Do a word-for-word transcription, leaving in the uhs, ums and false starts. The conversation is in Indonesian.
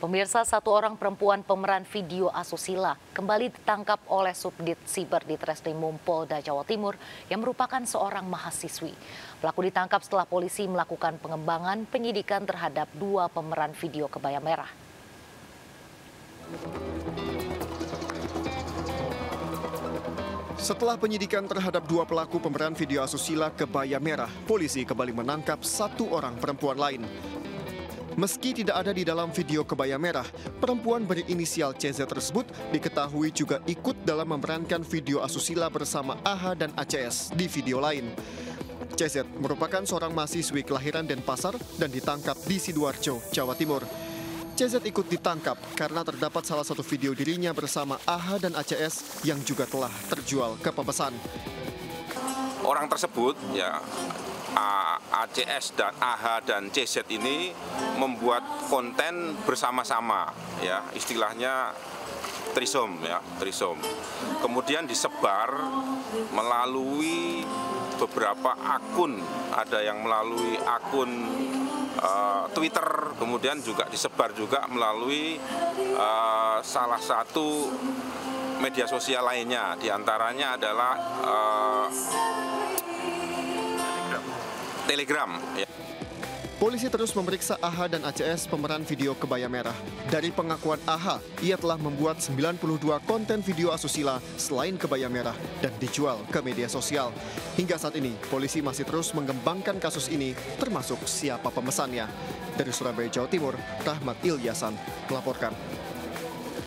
Pemirsa, satu orang perempuan pemeran video Asusila kembali ditangkap oleh Subdit Siber Ditreskrimsus Polda Jawa Timur yang merupakan seorang mahasiswi. Pelaku ditangkap setelah polisi melakukan pengembangan penyidikan terhadap dua pemeran video Kebaya Merah. Setelah penyidikan terhadap dua pelaku pemeran video asusila Kebaya Merah, polisi kembali menangkap satu orang perempuan lain. Meski tidak ada di dalam video Kebaya Merah, perempuan berinisial C Z tersebut diketahui juga ikut dalam memerankan video asusila bersama A H A dan A C S di video lain. C Z merupakan seorang mahasiswi kelahiran Denpasar dan ditangkap di Sidoarjo, Jawa Timur. C Z ikut ditangkap karena terdapat salah satu video dirinya bersama A H A dan A C S yang juga telah terjual ke pemesan. Orang tersebut, ya A C S dan A H A dan C Z ini membuat konten bersama-sama, ya istilahnya trisom, ya trisom. Kemudian disebar melalui beberapa akun, ada yang melalui akun Twitter, kemudian juga disebar juga melalui uh, salah satu media sosial lainnya, diantaranya adalah uh, Telegram. Polisi terus memeriksa A H A dan A C S pemeran video Kebaya Merah. Dari pengakuan A H A, ia telah membuat sembilan puluh dua konten video asusila selain Kebaya Merah dan dijual ke media sosial. Hingga saat ini, polisi masih terus mengembangkan kasus ini, termasuk siapa pemesannya. Dari Surabaya, Jawa Timur, Rahmat Ilyasan melaporkan.